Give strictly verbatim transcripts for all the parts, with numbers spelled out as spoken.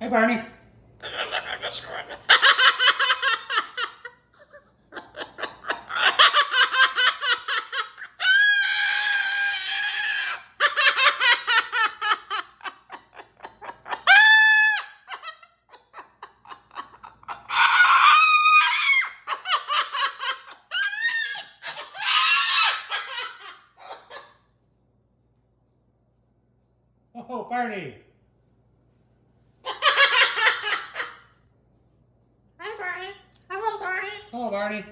Hey, Barney. Oh, Barney. Hi, Barney. Hello, Barney. Hello, Barney.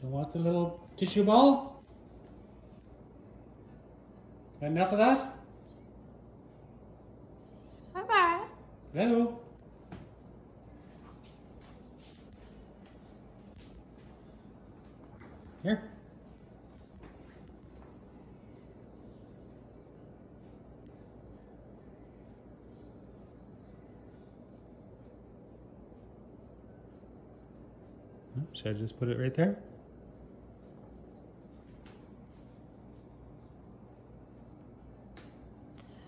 Don't want the little tissue ball? Enough of that? Bye-bye. Hello. Here. Should I just put it right there?